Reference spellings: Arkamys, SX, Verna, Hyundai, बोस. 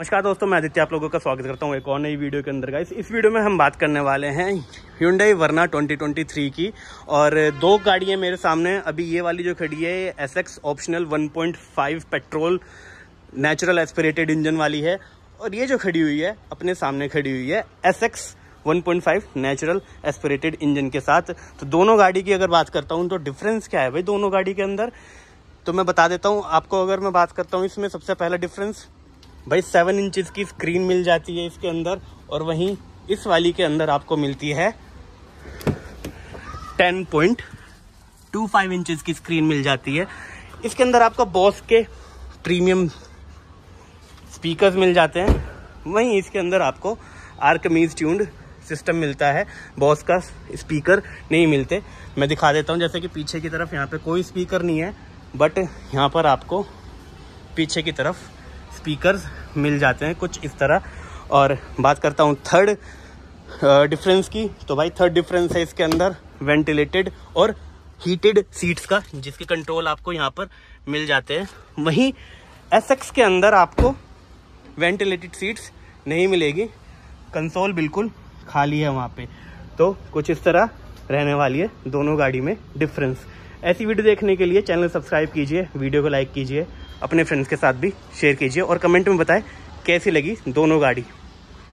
नमस्कार दोस्तों, मैं आदित्य आप लोगों का स्वागत करता हूँ एक और नई वीडियो के अंदर। गाइस, इस वीडियो में हम बात करने वाले हैं Hyundai वर्ना 2023 की। और दो गाड़ियाँ मेरे सामने अभी ये वाली जो खड़ी है SX optional 1.5 petrol natural aspirated engine वाली है, और ये जो खड़ी हुई है अपने सामने खड़ी हुई है SX 1.5 नेचुरल एस्पिरेटेड इंजन के साथ। तो दोनों गाड़ी की अगर बात करता हूँ तो डिफरेंस क्या है भाई दोनों गाड़ी के अंदर, तो मैं बता देता हूँ आपको। अगर मैं बात करता हूँ इसमें सबसे पहला डिफरेंस भाई 7 इंचज़ की स्क्रीन मिल जाती है इसके अंदर, और वहीं इस वाली के अंदर आपको मिलती है 10.25 इंचज़ की स्क्रीन मिल जाती है। इसके अंदर आपको बोस के प्रीमियम स्पीकर्स मिल जाते हैं, वहीं इसके अंदर आपको आर्कमीज ट्यून्ड सिस्टम मिलता है, बोस का स्पीकर नहीं मिलते। मैं दिखा देता हूँ, जैसे कि पीछे की तरफ यहाँ पर कोई स्पीकर नहीं है, बट यहाँ पर आपको पीछे की तरफ स्पीकर्स मिल जाते हैं कुछ इस तरह। और बात करता हूँ थर्ड डिफरेंस की, तो भाई थर्ड डिफरेंस है इसके अंदर वेंटिलेटेड और हीटेड सीट्स का, जिसके कंट्रोल आपको यहाँ पर मिल जाते हैं। वहीं SX के अंदर आपको वेंटिलेटेड सीट्स नहीं मिलेगी, कंसोल बिल्कुल खाली है वहाँ पे। तो कुछ इस तरह रहने वाली है दोनों गाड़ी में डिफरेंस। ऐसी वीडियो देखने के लिए चैनल सब्सक्राइब कीजिए, वीडियो को लाइक कीजिए, अपने फ्रेंड्स के साथ भी शेयर कीजिए, और कमेंट में बताएं कैसी लगी दोनों गाड़ी।